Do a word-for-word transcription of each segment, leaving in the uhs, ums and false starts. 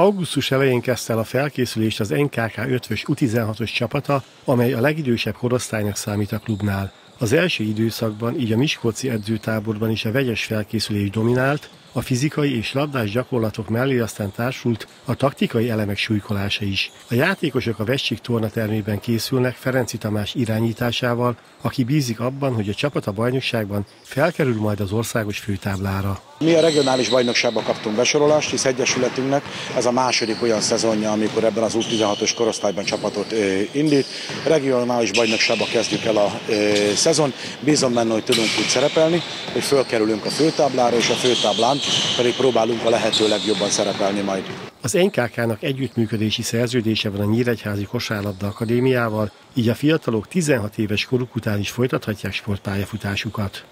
Augusztus elején kezdte el a felkészülést az en ká ká Eötvös U tizenhatos csapata, amely a legidősebb korosztálynak számít a klubnál. Az első időszakban, így a miskolci edzőtáborban is a vegyes felkészülés dominált, a fizikai és labdás gyakorlatok mellé aztán társult a taktikai elemek súlykolása is. A játékosok a Vessék tornatermében készülnek Ferenci Tamás irányításával, aki bízik abban, hogy a csapat a bajnokságban felkerül majd az országos főtáblára. Mi a regionális bajnokságba kaptunk besorolást, hisz egyesületünknek ez a második olyan szezonja, amikor ebben az U tizenhatos korosztályban csapatot ö, indít. Regionális bajnokságba kezdjük el a ö, szezon. Bízom benne, hogy tudunk úgy szerepelni, hogy fölkerülünk a főtáblára, és a főtáblán pedig próbálunk a lehető legjobban szerepelni majd. Az en ká ká-nak együttműködési szerződése van a Nyíregyházi Kossáda Akadémiával, így a fiatalok tizenhat éves koruk után is folytathatják sportpályafutásukat.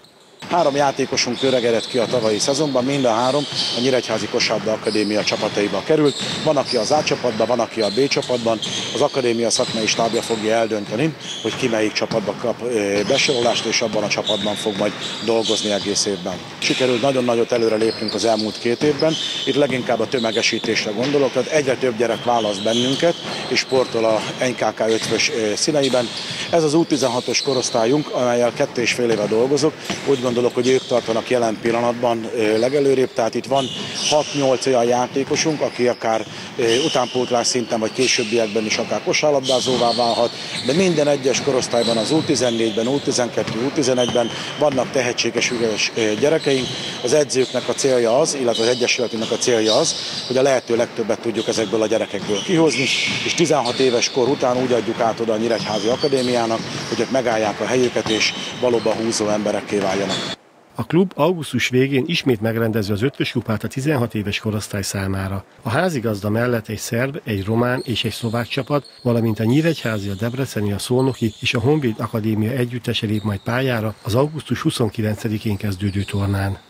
Három játékosunk öregedett ki a tavalyi szezonban, mind a három a Nyíregyházi Kossáda Akadémia csapataiba került. Van, aki az A csapatban, van, aki a B csapatban. Az akadémia szakmai stábja fogja eldönteni, hogy ki melyik csapatba kap besorolást, és abban a csapatban fog majd dolgozni egész évben. Sikerült nagyon nagyot előre lépnünk az elmúlt két évben. Itt leginkább a tömegesítésre gondolok, tehát egyre több gyerek választ bennünket, és sportol a en ká ká Eötvös színeiben. Ez az U tizenhatos korosztályunk, amelyel kettő és fél éve dolgozok, úgy gondolok, hogy ők tartanak jelen pillanatban legelőrébb, tehát itt van hat-nyolc olyan játékosunk, aki akár utánpótlás szinten, vagy későbbiekben is akár kosárlabdázóvá válhat, de minden egyes korosztályban, az U tizennégyben, U tizenkettő, U tizenegyben vannak tehetséges, ügyes gyerekeink. Az edzőknek a célja az, illetve az egyesületünknek a célja az, hogy a lehető legtöbbet tudjuk ezekből a gyerekekből kihozni, és tizenhat éves kor után úgy adjuk át oda a Nyíregyházi Akadémiának, hogy ott megállják a helyüket, és valóban húzó emberekké váljanak. A klub augusztus végén ismét megrendezi az Eötvös Kupát a tizenhat éves korosztály számára. A házigazda mellett egy szerb, egy román és egy szlovák csapat, valamint a nyíregyházi, a debreceni, a szolnoki és a Honvéd Akadémia együttese lép majd pályára az augusztus huszonkilencedikén kezdődő tornán.